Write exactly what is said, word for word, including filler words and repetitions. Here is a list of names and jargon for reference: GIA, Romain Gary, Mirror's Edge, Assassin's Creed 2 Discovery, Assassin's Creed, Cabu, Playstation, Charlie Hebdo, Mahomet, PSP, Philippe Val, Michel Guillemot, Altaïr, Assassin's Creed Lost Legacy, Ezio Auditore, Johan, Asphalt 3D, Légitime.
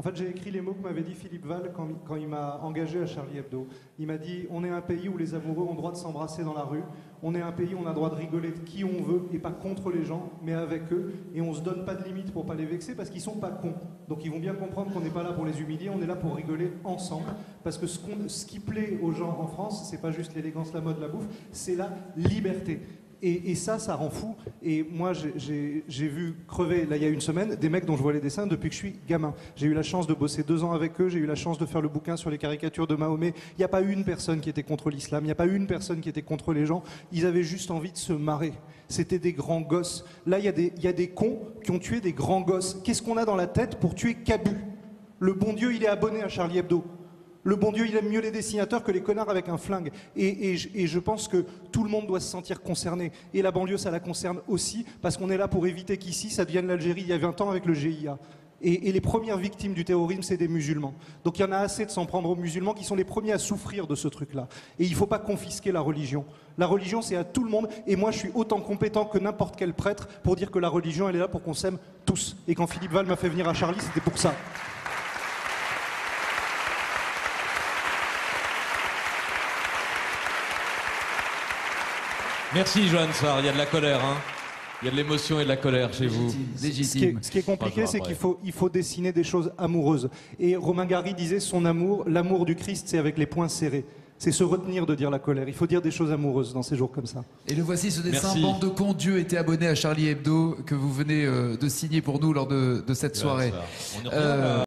En fait, j'ai écrit les mots que m'avait dit Philippe Val quand, quand il m'a engagé à Charlie Hebdo. Il m'a dit « On est un pays où les amoureux ont le droit de s'embrasser dans la rue. On est un pays où on a le droit de rigoler de qui on veut, et pas contre les gens, mais avec eux. Et on se donne pas de limites pour pas les vexer, parce qu'ils sont pas cons. Donc ils vont bien comprendre qu'on n'est pas là pour les humilier, on est là pour rigoler ensemble. Parce que ce, qu'on, ce qui plaît aux gens en France, c'est pas juste l'élégance, la mode, la bouffe, c'est la liberté. » Et, et ça, ça rend fou. Et moi, j'ai, j'ai vu crever, là, il y a une semaine, des mecs dont je vois les dessins depuis que je suis gamin. J'ai eu la chance de bosser deux ans avec eux, j'ai eu la chance de faire le bouquin sur les caricatures de Mahomet. Il n'y a pas une personne qui était contre l'islam, il n'y a pas une personne qui était contre les gens. Ils avaient juste envie de se marrer. C'était des grands gosses. Là, il y a des, il y a des cons qui ont tué des grands gosses. Qu'est-ce qu'on a dans la tête pour tuer Cabu? Le bon Dieu, il est abonné à Charlie Hebdo. Le bon Dieu, il aime mieux les dessinateurs que les connards avec un flingue. Et, et, et je pense que tout le monde doit se sentir concerné. Et la banlieue, ça la concerne aussi, parce qu'on est là pour éviter qu'ici, ça devienne l'Algérie il y a vingt ans avec le G I A. Et, et les premières victimes du terrorisme, c'est des musulmans. Donc il y en a assez de s'en prendre aux musulmans qui sont les premiers à souffrir de ce truc-là. Et il ne faut pas confisquer la religion. La religion, c'est à tout le monde. Et moi, je suis autant compétent que n'importe quel prêtre pour dire que la religion, elle est là pour qu'on s'aime tous. Et quand Philippe Val m'a fait venir à Charlie, c'était pour ça. Merci Johan Sarr, il y a de la colère, hein. Il y a de l'émotion et de la colère chez vous. Légitime. Ce qui est, ce qui est compliqué, c'est qu'il faut, il faut dessiner des choses amoureuses. Et Romain Gary disait son amour, l'amour du Christ, c'est avec les poings serrés. C'est se retenir de dire la colère. Il faut dire des choses amoureuses dans ces jours comme ça. Et le voici, ce dessin, Merci. Bande de cons, Dieu était abonné à Charlie Hebdo, que vous venez euh, de signer pour nous lors de, de cette soirée.